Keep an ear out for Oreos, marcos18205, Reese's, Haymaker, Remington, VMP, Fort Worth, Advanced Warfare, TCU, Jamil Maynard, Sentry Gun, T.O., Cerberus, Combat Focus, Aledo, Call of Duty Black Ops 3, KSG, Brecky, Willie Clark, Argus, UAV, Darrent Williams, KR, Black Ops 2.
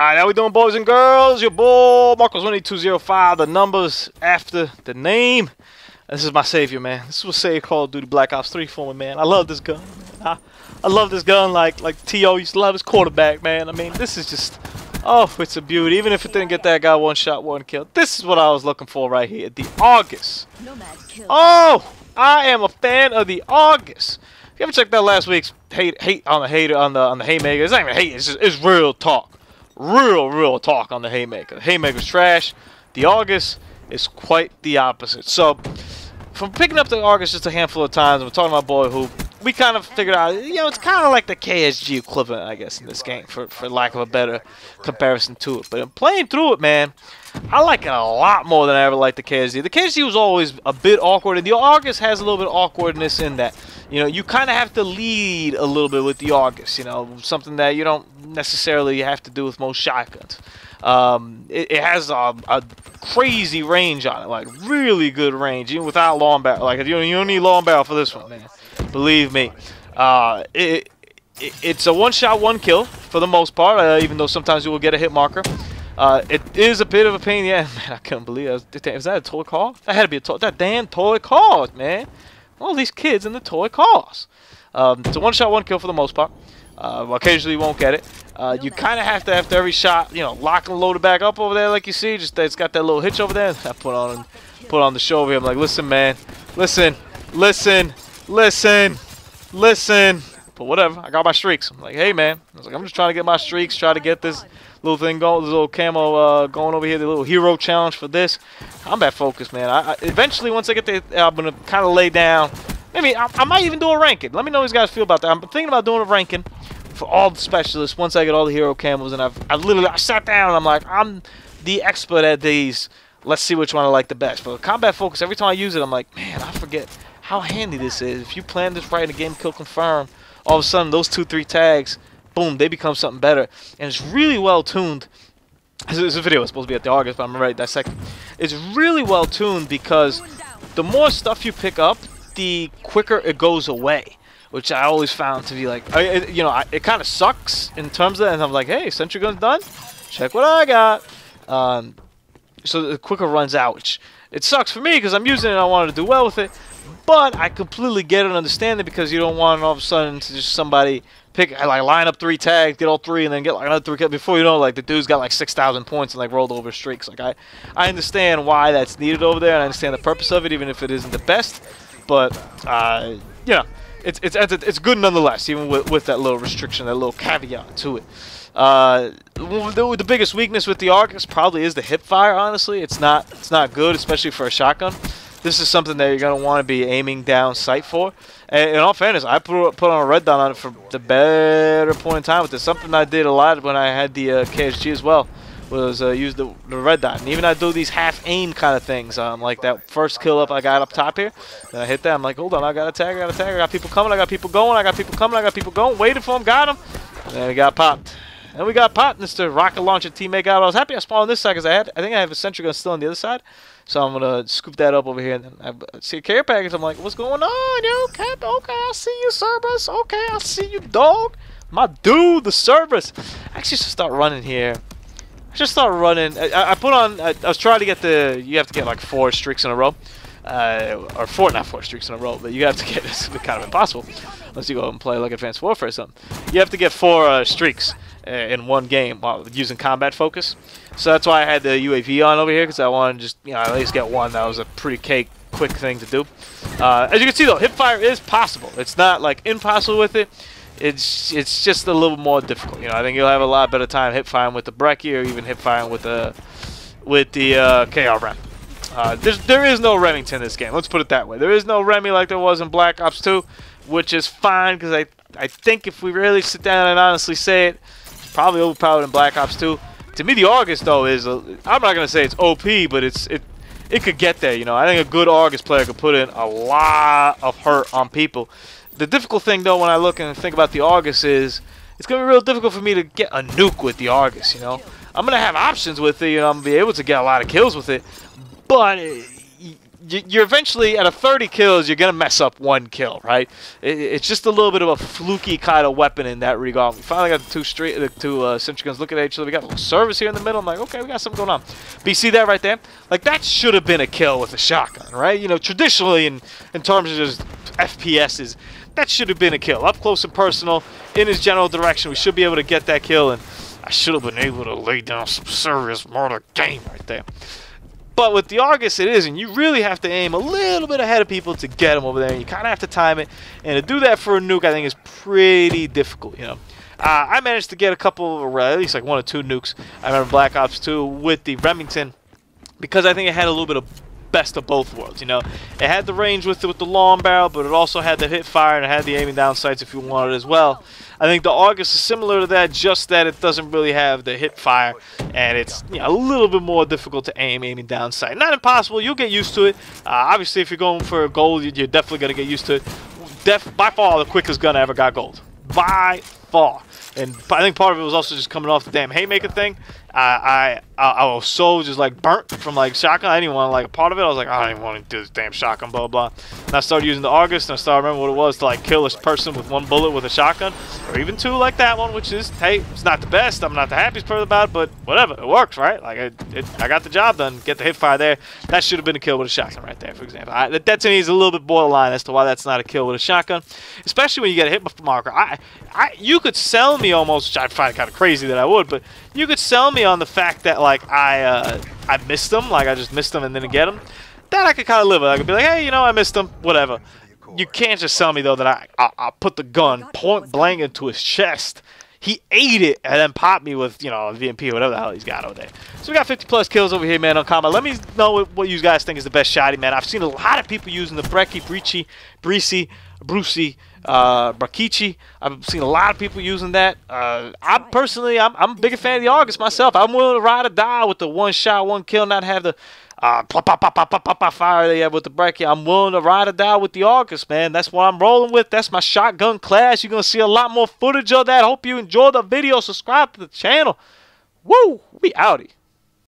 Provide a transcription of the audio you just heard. Alright, how we doing, boys and girls? Your boy, marcos18205, the numbers after the name. This is my savior, man. This was saved Call of Duty Black Ops 3 for me, man. I love this gun. I love this gun like T.O. used to love his quarterback, man. I mean, this is just, oh, it's a beauty. Even if it didn't get that guy one shot, one kill. This is what I was looking for right here, the Argus. Oh, I am a fan of the Argus. If you ever checked out last week's hate on the Haymaker, it's not even hate, it's just, it's real talk. Real talk on the Haymaker. The Haymaker's trash. The Argus is quite the opposite. So, from picking up the Argus just a handful of times, I'm talking to my boy who we kind of figured out, you know, it's kind of like the KSG equivalent, I guess, in this game, for lack of a better comparison to it. But in playing through it, man, I like it a lot more than I ever liked the KSG. The KSG was always a bit awkward, and the Argus has a little bit of awkwardness in that. You know, you kind of have to lead a little bit with the Argus, you know, something that you don't necessarily have to do with most shotguns. It has a crazy range on it, like really good range, even without long barrel. Like, you don't need long barrel for this one, man. Believe me. It's a one-shot, one-kill for the most part, even though sometimes you will get a hit marker. It is a bit of a pain. Yeah, man, I couldn't believe it. Was that a toy car? That had to be a toy. That damn toy car, man. All these kids in the toy cars. It's a one-shot, one-kill for the most part. Occasionally you won't get it. You kind of have to, after every shot, you know, lock and load it back up over there like you see. Just it's got that little hitch over there. I put on the show over here. I'm like, listen, man. Listen. But whatever. I got my streaks. I'm like, hey, man. I was like, I'm just trying to get my streaks. Try to get this little thing going. This little camo going over here. The little hero challenge for this. Combat Focus, man. I eventually, once I get there, I'm going to kind of lay down. Maybe I might even do a ranking. Let me know what you guys feel about that. I'm thinking about doing a ranking for all the specialists once I get all the hero camos, and I sat down and I'm like, I'm the expert at these. Let's see which one I like the best. But Combat Focus, every time I use it, I'm like, man, I forget how handy this is. If you plan this right in a game, kill confirm, all of a sudden those 2-3 tags, boom, they become something better. And it's really well tuned. This video is supposed to be at the Argus, but I'm already dissecting. It's really well tuned because the more stuff you pick up, the quicker it goes away, which I always found to be like, you know, it kind of sucks in terms of that. And I'm like, hey, Sentry Gun's done. Check what I got. So the quicker runs out, which it sucks for me because I'm using it and I wanted to do well with it. But I completely get it and understand it because you don't want all of a sudden to just somebody pick, like, line up 3 tags, get all 3, and then get like another 3. Before you know, like, the dude's got like 6,000 points and like rolled over streaks. Like, I understand why that's needed over there, and I understand the purpose of it, even if it isn't the best. But, you know, it's good nonetheless, even with that little restriction, that little caveat to it. The biggest weakness with the Argus probably is the hip fire, honestly. It's not good, especially for a shotgun. This is something that you're going to want to be aiming down sight for. And in all fairness, I put on a red dot on it for the better point in time with this. Something I did a lot when I had the KSG as well, was use the red dot. And even I do these half-aim kind of things, like that first kill up I got up top here, and I hit that, I'm like, hold on, I got a tag, I got people coming, I got people going, waiting for him, got him, and then we got popped. And we got popped, Mr. Rocket Launcher teammate got. I was happy I spawned on this side because I have a Sentry Gun still on the other side, so I'm going to scoop that up over here, and then I see a care package, I'm like, what's going on, yo? Okay, I see you, Cerberus, okay, I see you, dog, my dude, the Cerberus. I actually should start running here. I just started running. I put on, I was trying to get the, you have to get like 4 streaks in a row. Or not 4 streaks in a row, but you have to get, it's kind of impossible. Unless you go and play like Advanced Warfare or something. You have to get 4 streaks in one game while using Combat Focus. So that's why I had the UAV on over here, because I wanted to just, you know, at least get one. That was a pretty quick thing to do. As you can see though, hipfire is possible. It's not like impossible with it. It's just a little more difficult, you know. I think you'll have a lot better time hip firing with the Brecky, or even hip firing with the KR round. There is no Remington in this game. Let's put it that way. There is no Remy like there was in Black Ops 2, which is fine because I think if we really sit down and honestly say it, it's probably overpowered in Black Ops 2. To me, the Argus though is I'm not gonna say it's OP, but it could get there. You know, I think a good Argus player could put in a lot of hurt on people. The difficult thing, though, when I look and think about the Argus is it's going to be real difficult for me to get a nuke with the Argus, you know. I'm going to have options with it, you know, I'm going to be able to get a lot of kills with it. But you're eventually at a 30 kills, you're gonna mess up one kill, right? It's just a little bit of a fluky kind of weapon in that regard. We finally got the two sentry guns looking at each other. We got a little service here in the middle. I'm like, okay, we got something going on. But you see that right there? Like that should have been a kill with a shotgun, right? You know, traditionally in terms of just FPSs, that should have been a kill. Up close and personal, in his general direction, we should be able to get that kill, and I should have been able to lay down some serious murder game right there. But with the Argus, it isn't. You really have to aim a little bit ahead of people to get them over there. You kind of have to time it. And to do that for a nuke, I think, is pretty difficult, you know. I managed to get a couple, or at least like one or two nukes. I remember Black Ops 2 with the Remington because I think it had a little bit of best of both worlds, you know. It had the range with the long barrel, but it also had the hip fire and it had the aiming down sights if you wanted as well. I think the Argus is similar to that, just that it doesn't really have the hip fire and it's, you know, a little bit more difficult to aim, aiming down sight. Not impossible, you'll get used to it. Obviously, if you're going for gold, you're definitely going to get used to it. By far, the quickest gun I ever got gold. By far. And I think part of it was also just coming off the damn Haymaker thing. I was so just like burnt from like shotgun. I didn't even want to like a part of it. I was like, I don't even want to do this damn shotgun, blah, blah. And I started using the Argus, and I started remembering what it was to like kill this person with one bullet with a shotgun, or even two like that one, which is, hey, it's not the best. I'm not the happiest person about it, but whatever. It works, right? Like I got the job done. Get the hip fire there. That should have been a kill with a shotgun right there, for example. That to me is a little bit borderline as to why that's not a kill with a shotgun, especially when you get a hit marker. You could sell me almost, I find it kind of crazy that I would, but you could sell me on the fact that like I missed them, like I just missed them and didn't get them. That I could kind of live with. I could be like, hey, you know, I missed them, whatever. You can't just sell me though that I put the gun point blank into his chest. He ate it and then popped me with, you know, a VMP or whatever the hell he's got over there. So we got 50 plus kills over here, man, on combat. Let me know what you guys think is the best shotty, man. I've seen a lot of people using the Brecky, Brucey. I've seen a lot of people using that. I'm a bigger fan of the Argus myself. I'm willing to ride or die with the one shot, one kill, not have the fire they have with the Brecky. I'm willing to ride or die with the Argus, man. That's what I'm rolling with. That's my shotgun class. You're going to see a lot more footage of that. Hope you enjoyed the video. Subscribe to the channel. Woo! We outie.